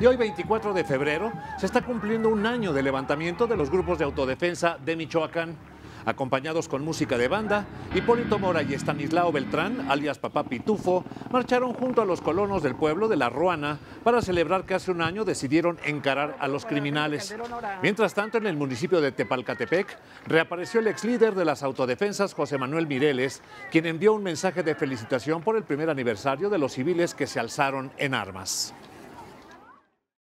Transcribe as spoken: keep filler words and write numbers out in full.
Y hoy, veinticuatro de febrero, se está cumpliendo un año de levantamiento de los grupos de autodefensa de Michoacán. Acompañados con música de banda, Hipólito Mora y Estanislao Beltrán, alias Papá Pitufo, marcharon junto a los colonos del pueblo de La Ruana para celebrar que hace un año decidieron encarar a los criminales. Mientras tanto, en el municipio de Tepalcatepec, reapareció el ex líder de las autodefensas, José Manuel Mireles, quien envió un mensaje de felicitación por el primer aniversario de los civiles que se alzaron en armas.